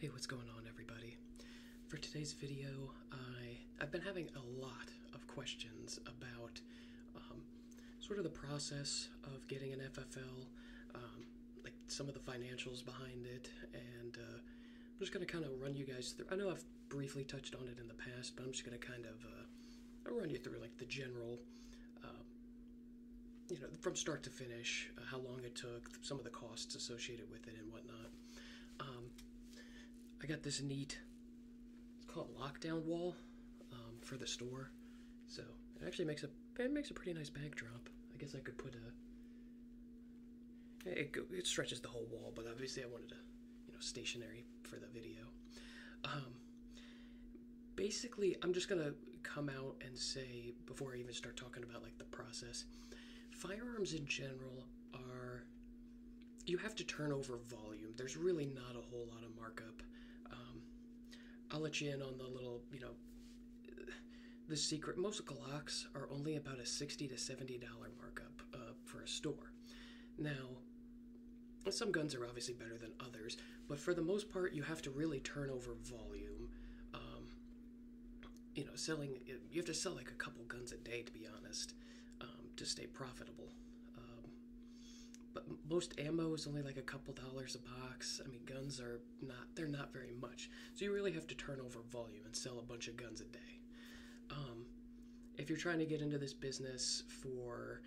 Hey, what's going on, everybody? For today's video, I've been having a lot of questions about sort of the process of getting an FFL, like some of the financials behind it, and I'm just going to kind of run you guys through. I know I've briefly touched on it in the past, but I'm just going to kind of run you through like the general, you know, from start to finish, how long it took, some of the costs associated with it and whatnot. I got this neat, it's called lockdown wall for the store, so it actually makes it makes a pretty nice backdrop. I guess I could put a, it stretches the whole wall, but obviously I wanted a, you know, stationary for the video. Basically, I'm just gonna come out and say, before I even start talking about like the process, firearms in general are, you have to turn over volume. There's really not a whole lot of markup. I'll let you in on the little, you know, the secret. Most Glocks are only about a $60 to $70 markup for a store. Now, some guns are obviously better than others, but for the most part, you have to really turn over volume. You know, you have to sell like a couple guns a day, to be honest, to stay profitable. But most ammo is only like a couple dollars a box. I mean, guns are not, they're not very much. So you really have to turn over volume and sell a bunch of guns a day. If you're trying to get into this business for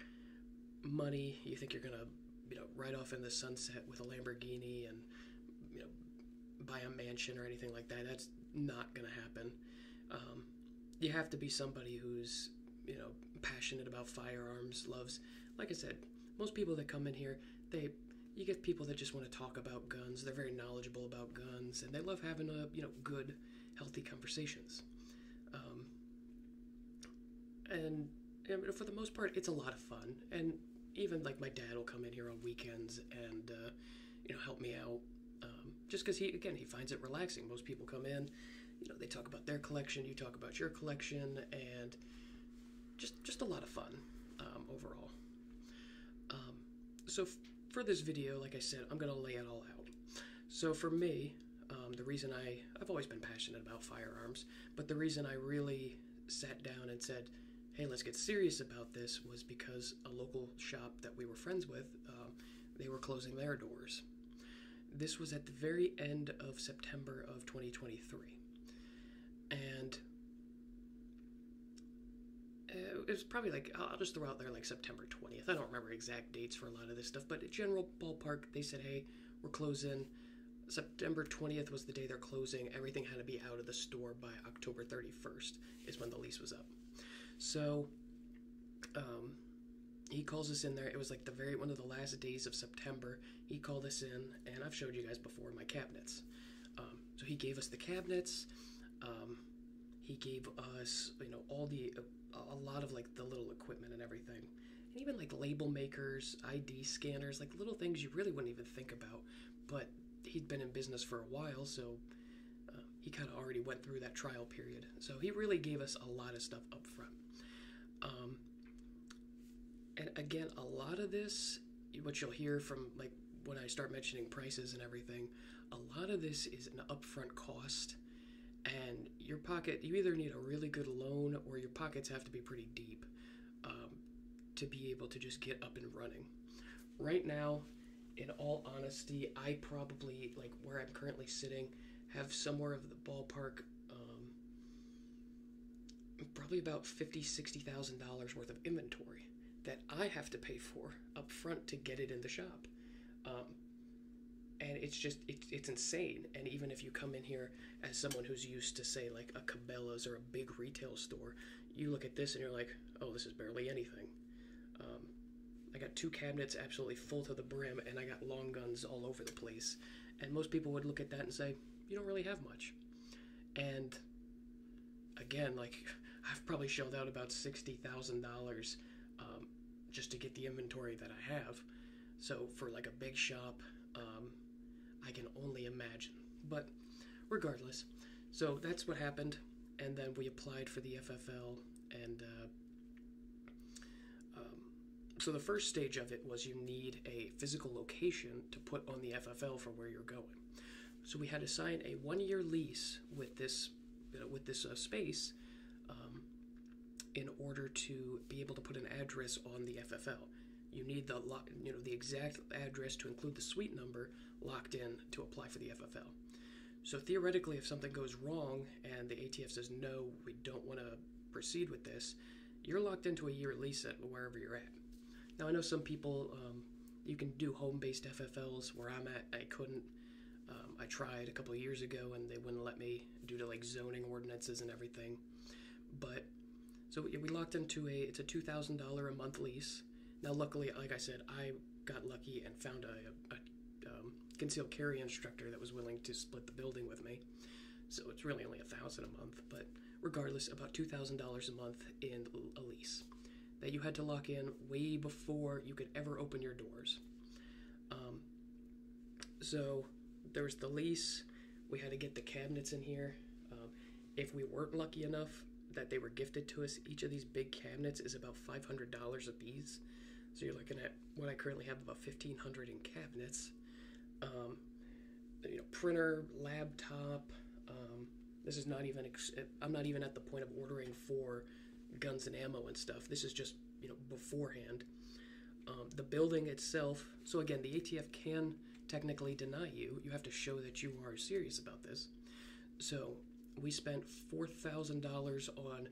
money, you think you're gonna, you know, ride off in the sunset with a Lamborghini and, you know, buy a mansion or anything like that, that's not gonna happen. You have to be somebody who's, you know, passionate about firearms, loves, like I said, most people that come in here, you get people that just want to talk about guns. They're very knowledgeable about guns, and they love having a, you know, good, healthy conversations. And for the most part, it's a lot of fun. And even like my dad will come in here on weekends and you know, help me out, just because he finds it relaxing. Most people come in, you know, they talk about their collection, you talk about your collection, and just a lot of fun overall. So for this video, like I said, I'm going to lay it all out. So for me, the reason I've always been passionate about firearms, but the reason I really sat down and said, hey, let's get serious about this, was because a local shop that we were friends with, they were closing their doors. This was at the very end of September of 2023. And it was probably like, I'll just throw out there like September 20th. I don't remember exact dates for a lot of this stuff, but a general ballpark, they said, hey, we're closing. September 20th was the day they're closing. Everything had to be out of the store by October 31st is when the lease was up. So he calls us in there. It was like the very, one of the last days of September. He called us in, and I've showed you guys before my cabinets. So he gave us the cabinets. He gave us, you know, all the, a lot of like the little equipment and everything, and even like label makers, ID scanners, like little things you really wouldn't even think about, but he'd been in business for a while, so he kind of already went through that trial period, so he really gave us a lot of stuff up front. And again, a lot of this, what you'll hear from like when I start mentioning prices and everything, a lot of this is an upfront cost. And your pocket, you either need a really good loan or your pockets have to be pretty deep to be able to just get up and running. Right now, in all honesty, I probably, like where I'm currently sitting, have somewhere of the ballpark, probably about $50,000, $60,000 worth of inventory that I have to pay for up front to get it in the shop. And it's just, it's insane. And even if you come in here as someone who's used to, say, like a Cabela's or a big retail store, you look at this and you're like, oh, this is barely anything. I got two cabinets absolutely full to the brim, and I got long guns all over the place. And most people would look at that and say, you don't really have much. And again, like, I've probably shelled out about $60,000 just to get the inventory that I have. So for like a big shop, I can only imagine, but regardless, so that's what happened. And then we applied for the FFL, and so the first stage of it was you need a physical location to put on the FFL for where you're going. So we had to sign a 1-year lease with this, space, in order to be able to put an address on the FFL. You need the the exact address to include the suite number locked in to apply for the FFL. So theoretically, if something goes wrong and the ATF says, no, we don't want to proceed with this, you're locked into a year lease at wherever you're at. Now, I know some people, you can do home-based FFLs. Where I'm at, I couldn't. I tried a couple of years ago, and they wouldn't let me due to, like, zoning ordinances and everything. But, so we locked into a, it's a $2,000 a month lease. Now, luckily, like I said, I got lucky and found a concealed carry instructor that was willing to split the building with me. So it's really only $1,000 a month, but regardless, about $2,000 a month in a lease that you had to lock in way before you could ever open your doors. So there was the lease. We had to get the cabinets in here. If we weren't lucky enough that they were gifted to us, each of these big cabinets is about $500 a piece. So you're looking at what I currently have, about $1,500 in cabinets. Printer, laptop. This is not even, I'm not even at the point of ordering for guns and ammo and stuff. This is just, beforehand. The building itself, so again, the ATF can technically deny you. You have to show that you are serious about this. So we spent $4,000 on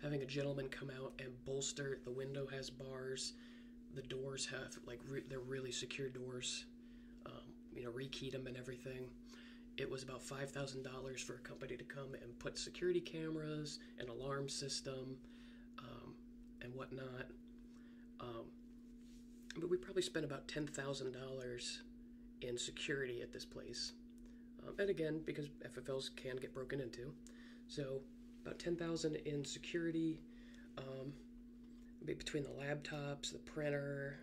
having a gentleman come out and bolster. The window has bars. The doors have, they're really secure doors. Rekeyed them and everything. It was about $5,000 for a company to come and put security cameras, an alarm system, and whatnot. But we probably spent about $10,000 in security at this place. And again, because FFLs can get broken into. So about $10,000 in security, between the laptops, the printer,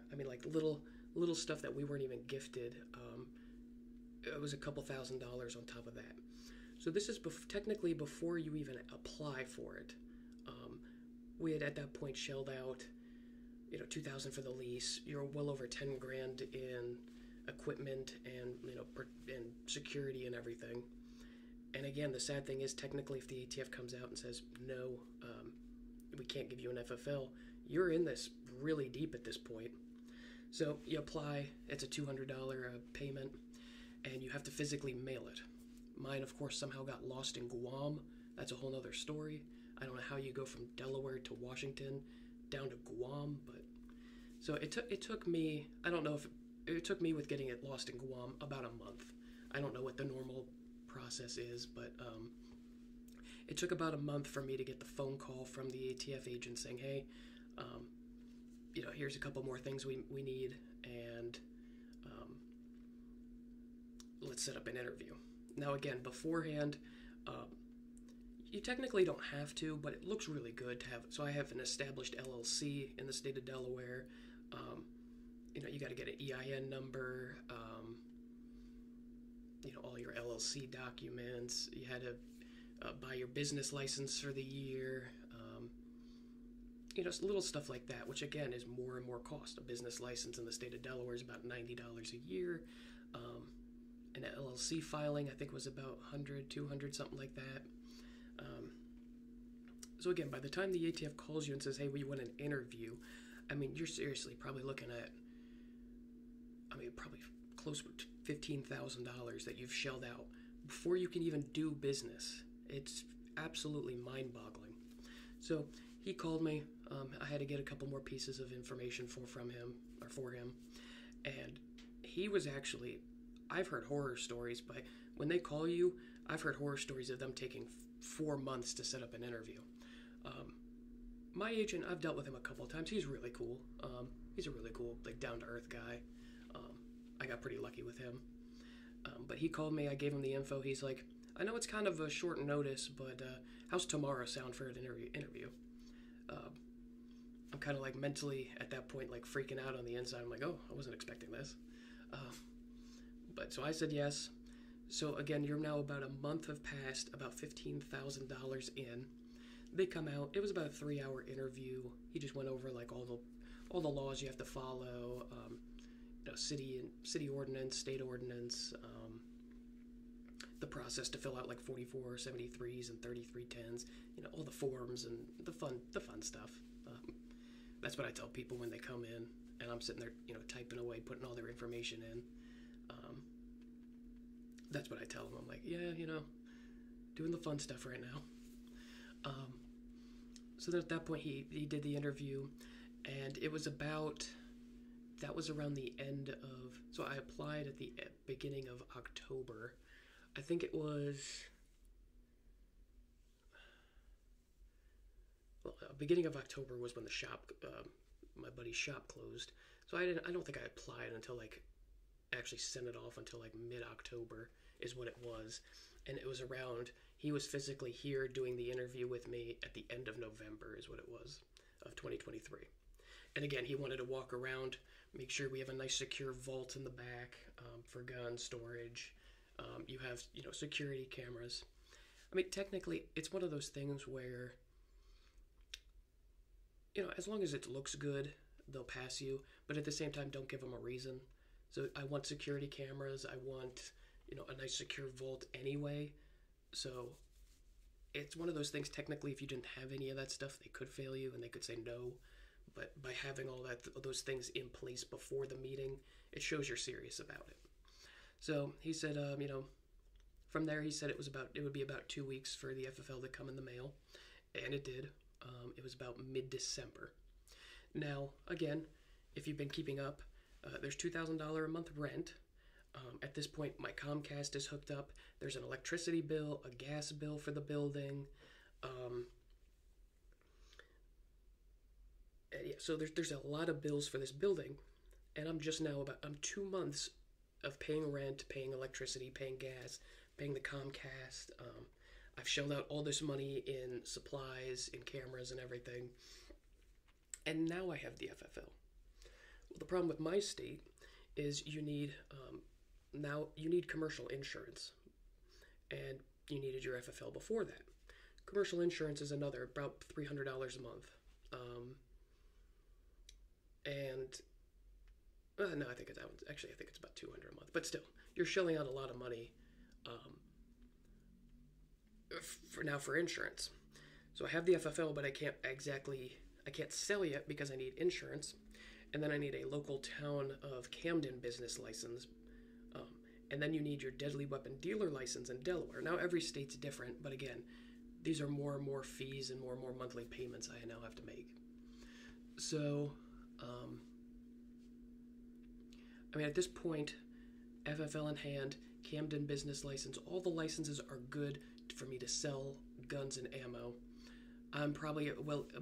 little stuff that we weren't even gifted. It was a couple $1,000 on top of that. So this is technically before you even apply for it. We had at that point shelled out, $2,000 for the lease. You're well over $10,000 in equipment and, and security and everything. And again, the sad thing is, technically, if the ATF comes out and says, no, we can't give you an FFL, you're in this really deep at this point. So you apply, it's a $200 payment, and you have to physically mail it. Mine, of course, somehow got lost in Guam. That's a whole other story. I don't know how you go from Delaware to Washington down to Guam, but so it took me, I don't know if it took me with getting it lost in Guam about a month. I don't know what the normal process is, but it took about a month for me to get the phone call from the ATF agent saying, hey, here's a couple more things we need, and let's set up an interview. Now, again, beforehand, you technically don't have to, but it looks really good to have. So I have an established LLC in the state of Delaware. You got to get an EIN number, all your LLC documents. You had to buy your business license for the year, little stuff like that, which, again, is more and more cost. A business license in the state of Delaware is about $90 a year. An LLC filing, I think, was about $100, $200, something like that. So again, by the time the ATF calls you and says, hey, we want an interview, you're seriously probably looking at, probably close to $15,000 that you've shelled out before you can even do business. It's absolutely mind-boggling. So he called me. I had to get a couple more pieces of information for him, and he was actually, I've heard horror stories, but when they call you, I've heard horror stories of them taking 4 months to set up an interview. My agent, I've dealt with him a couple of times. He's really cool. He's a really cool, down-to-earth guy. I got pretty lucky with him. But he called me. I gave him the info. He's like, I know it's kind of a short notice, but how's tomorrow sound for an interview? I'm kind of, mentally at that point, freaking out on the inside. I'm like, oh, I wasn't expecting this. But so I said yes. So again, you're now about a month have passed, about $15,000 in. They come out. It was about a 3-hour interview. He just went over all the laws you have to follow, city ordinance, state ordinance, the process to fill out like 4473s and 3310s, you know, all the forms and the fun stuff. That's what I tell people when they come in, and I'm sitting there, you know, typing away, putting all their information in. That's what I tell them. I'm like, yeah, you know, doing the fun stuff right now. So then at that point, he did the interview, and it was about, that was around the end of, so I applied at the beginning of October. I think it was, well, beginning of October was when the shop, my buddy's shop closed. So I don't think I applied until like, actually sent it off until like mid-October is what it was. And it was around, he was physically here doing the interview with me at the end of November is what it was, of 2023. And again, he wanted to walk around, make sure we have a nice secure vault in the back for gun storage. You have, you know, security cameras. I mean, technically, it's one of those things where, you know, as long as it looks good, they'll pass you. But at the same time, don't give them a reason. So I want security cameras. I want, you know, a nice secure vault anyway. So it's one of those things, technically, if you didn't have any of that stuff, they could fail you and they could say no. But by having all that, those things in place before the meeting, it shows you're serious about it. So he said, you know, from there he said it would be about 2 weeks for the FFL to come in the mail. And it did. It was about mid-December. Now, again, if you've been keeping up, there's $2,000 a month rent. At this point, my Comcast is hooked up. There's an electricity bill, a gas bill for the building. Yeah, so there's a lot of bills for this building. And I'm just now about, I'm 2 months of paying rent, paying electricity, paying gas, paying the Comcast. I've shelled out all this money in supplies, in cameras and everything. And now I have the FFL. Well, the problem with my state is you need, now you need commercial insurance, and you needed your FFL before that. Commercial insurance is another, about $300 a month. No, I think it's, actually I think it's about $200 a month, but still, you're shelling out a lot of money for insurance. So I have the FFL, but I can't sell yet because I need insurance. And then I need a local town of Camden business license. And then you need your deadly weapon dealer license in Delaware. Now, every state's different, but again, these are more and more fees and more monthly payments I now have to make. So, I mean, at this point, FFL in hand, Camden business license, all the licenses are good for me to sell guns and ammo. I'm probably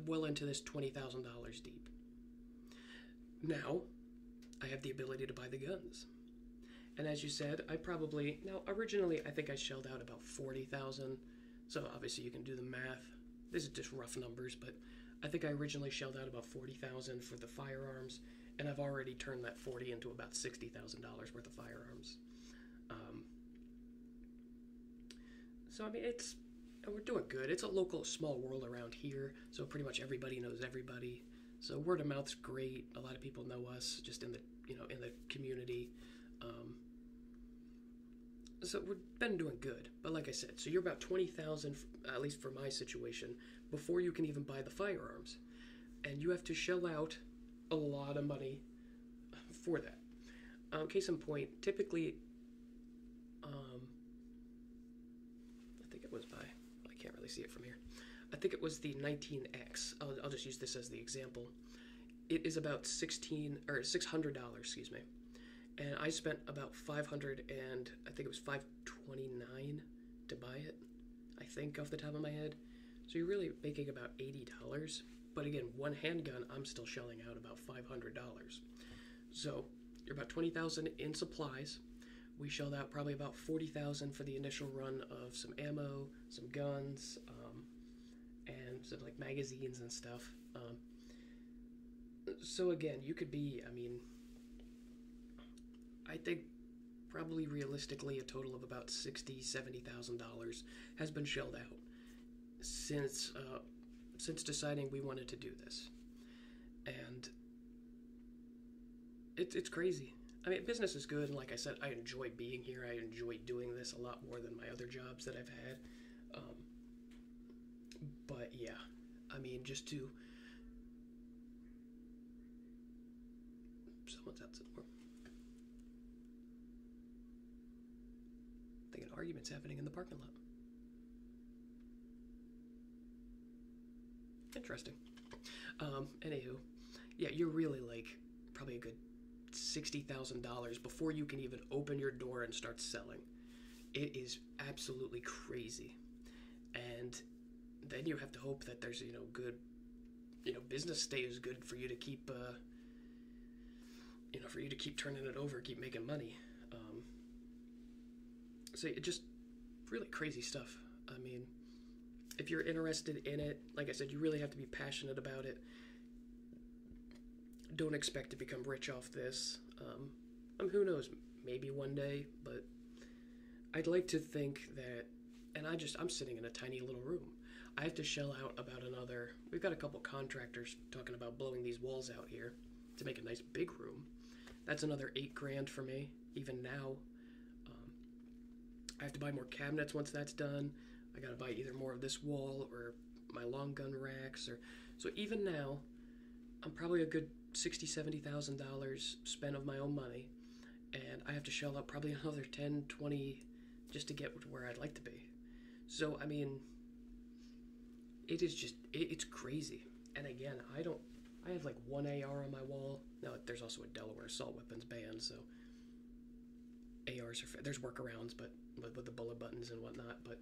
well into this $20,000 deep. Now, I have the ability to buy the guns. And as you said, I probably, now originally I think I shelled out about $40,000. So obviously you can do the math. This is just rough numbers, but I think I originally shelled out about $40,000 for the firearms, and I've already turned that $40,000 into about $60,000 worth of firearms. So I mean, it's, we're doing good. It's a local small world around here, so pretty much everybody knows everybody. So word of mouth's great. A lot of people know us just in the, you know, in the community. So we've been doing good. But like I said, so you're about $20,000, at least for my situation, before you can even buy the firearms, and you have to shell out a lot of money for that. Case in point, typically, I think it was by, I can't really see it from here. I think it was the 19X. I'll just use this as the example. It is about $600, excuse me. And I spent about $500, and I think it was $529 to buy it, I think, off the top of my head. So you're really making about $80. But again, one handgun, I'm still shelling out about $500. So you're about $20,000 in supplies. We shelled out probably about $40,000 for the initial run of some ammo, some guns, and some, like, magazines and stuff. So again, you could be, I mean, I think probably realistically a total of about $60,000, $70,000 has been shelled out since deciding we wanted to do this. And it's crazy. I mean, business is good, and like I said, I enjoy being here. I enjoy doing this a lot more than my other jobs that I've had. But yeah, I mean, just to... Someone's outside the door. I think an argument's happening in the parking lot. Interesting. Anywho, yeah, you're really like probably a good $60,000 before you can even open your door and start selling. It is absolutely crazy. And then you have to hope that there's, you know, good, you know, business stay is good for you to keep, you know, for you to keep turning it over, keep making money. So it just really crazy stuff. I mean, if you're interested in it, like I said, you really have to be passionate about it. Don't expect to become rich off this. I mean, who knows? Maybe one day, but I'd like to think that, and I'm sitting in a tiny little room. I have to shell out about another, we've got a couple contractors talking about blowing these walls out here to make a nice big room. That's another $8,000 for me, even now. I have to buy more cabinets once that's done. I gotta buy either more of this wall or my long gun racks, or so even now, I'm probably a good $60,000-$70,000 spent of my own money, and I have to shell out probably another 10-20 just to get to where I'd like to be. So I mean, it is just it's crazy. And again, I have like one AR on my wall now. There's also a Delaware Assault Weapons Ban, so ARs are, there's workarounds, but with the bullet buttons and whatnot. But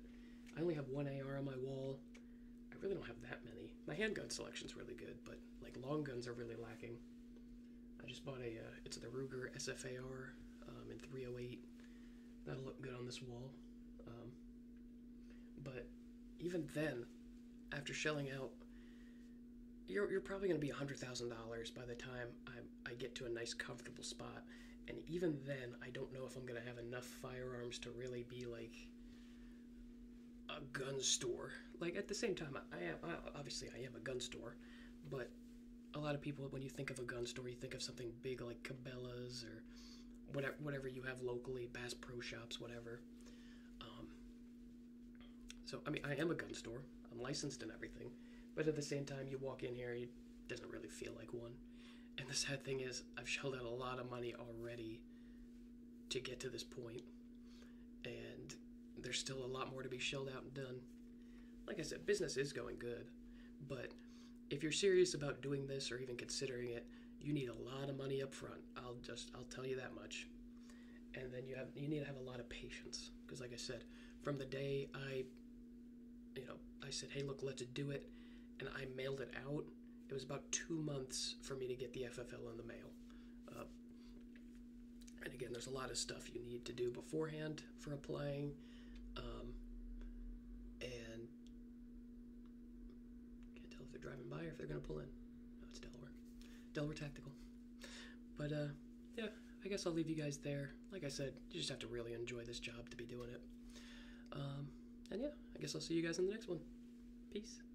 I only have one AR on my wall. I really don't have that many. My handgun selection's really good, but like long guns are really lacking. I just bought a, it's the Ruger SFAR in 308. That'll look good on this wall. But even then, after shelling out, you're probably gonna be $100,000 by the time I get to a nice comfortable spot. And even then, I don't know if I'm gonna have enough firearms to really be like a gun store. Like at the same time, I am a gun store, but a lot of people, when you think of a gun store, you think of something big like Cabela's or whatever you have locally, Bass Pro Shops, whatever. So I mean, I am a gun store. I'm licensed and everything, but at the same time, you walk in here, it doesn't really feel like one. And the sad thing is, I've shelled out a lot of money already to get to this point, and there's still a lot more to be shelled out and done. Like I said, business is going good, but if you're serious about doing this or even considering it, you need a lot of money up front. I'll tell you that much. And then you need to have a lot of patience, because like I said, from the day I said, hey, look, let's do it, and I mailed it out, it was about 2 months for me to get the FFL in the mail. And again, there's a lot of stuff you need to do beforehand for applying. And can't tell if they're driving by or if they're gonna pull in. No, it's Delaware. Delaware Tactical. But yeah, I guess I'll leave you guys there. Like I said, you just have to really enjoy this job to be doing it. And yeah, I guess I'll see you guys in the next one. Peace.